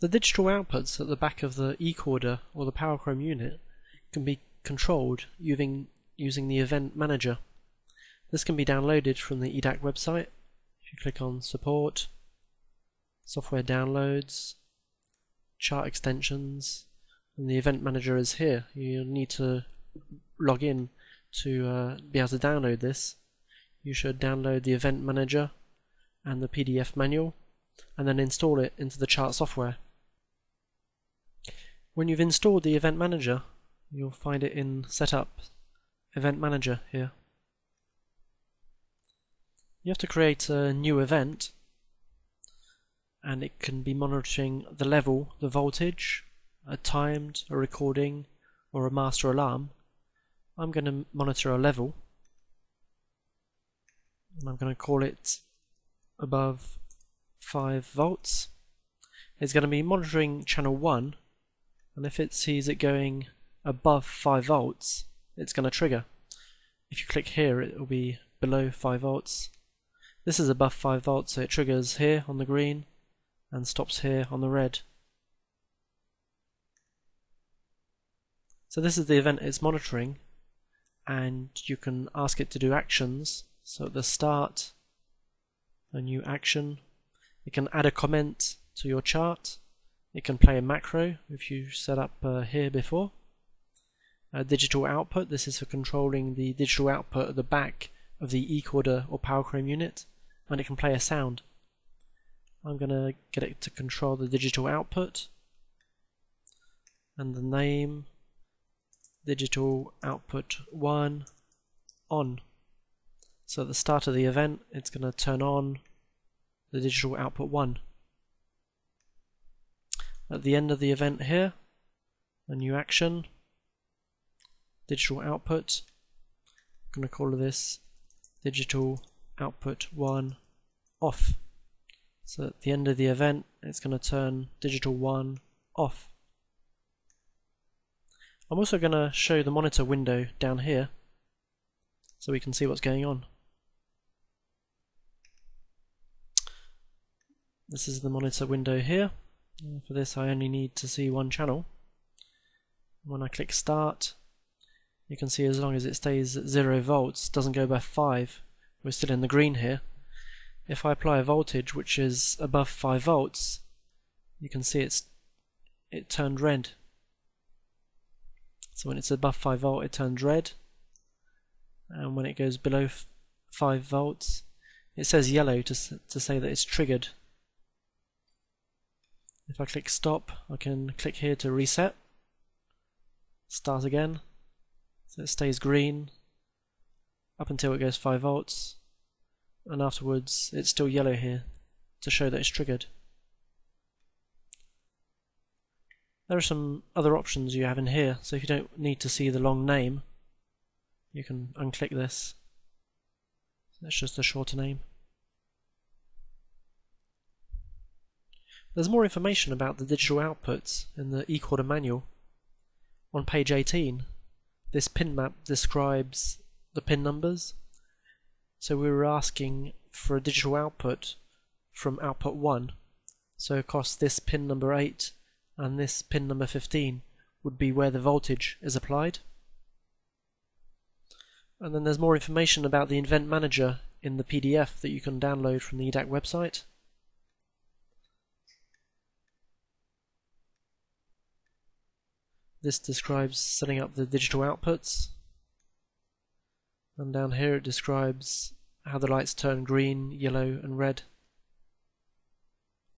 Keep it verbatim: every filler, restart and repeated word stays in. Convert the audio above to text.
The digital outputs at the back of the e-corder or the PowerChrom unit can be controlled using, using the event manager. This can be downloaded from the e D A Q website. If you click on Support, Software Downloads, Chart Extensions, and the event manager is here. You'll need to log in to uh, be able to download this. You should download the event manager and the P D F manual, and then install it into the Chart software. When you've installed the event manager, you'll find it in Setup, Event Manager here. You have to create a new event, and it can be monitoring the level, the voltage, a timed, a recording, or a master alarm. I'm going to monitor a level, and I'm going to call it above five volts. It's going to be monitoring channel one, and if it sees it going above five volts, it's going to trigger. If you click here, it will be below five volts. This is above five volts, so it triggers here on the green and stops here on the red. So this is the event it's monitoring, and you can ask it to do actions. So at the start, a new action. It can add a comment to your chart. It can play a macro if you set up uh, here before. A digital output. This is for controlling the digital output at the back of the e-corder or PowerChrom unit, and it can play a sound. I'm going to get it to control the digital output, and the name digital output one on. So at the start of the event, it's going to turn on the digital output one. At the end of the event here, a new action, digital output. I'm going to call this digital output one off. So at the end of the event, it's going to turn digital one off. I'm also going to show the monitor window down here so we can see what's going on. This is the monitor window here. For this, I only need to see one channel. When I click Start, you can see as long as it stays at zero volts, doesn't go above five, we're still in the green here. If I apply a voltage which is above five volts, you can see it's it turned red. So when it's above five volt, it turns red, and when it goes below five volts, it says yellow to to say that it's triggered. If I click stop, I can click here to reset, start again, so it stays green up until it goes five volts, and afterwards it's still yellow here to show that it's triggered. There are some other options you have in here, so if you don't need to see the long name, you can unclick this. That's just a shorter name. There's more information about the digital outputs in the e-corder manual. On page eighteen, this pin map describes the pin numbers. So we were asking for a digital output from output one. So of course this pin number eight and this pin number fifteen would be where the voltage is applied. And then there's more information about the event manager in the P D F that you can download from the e D A Q website. This describes setting up the digital outputs, and down here it describes how the lights turn green, yellow and red.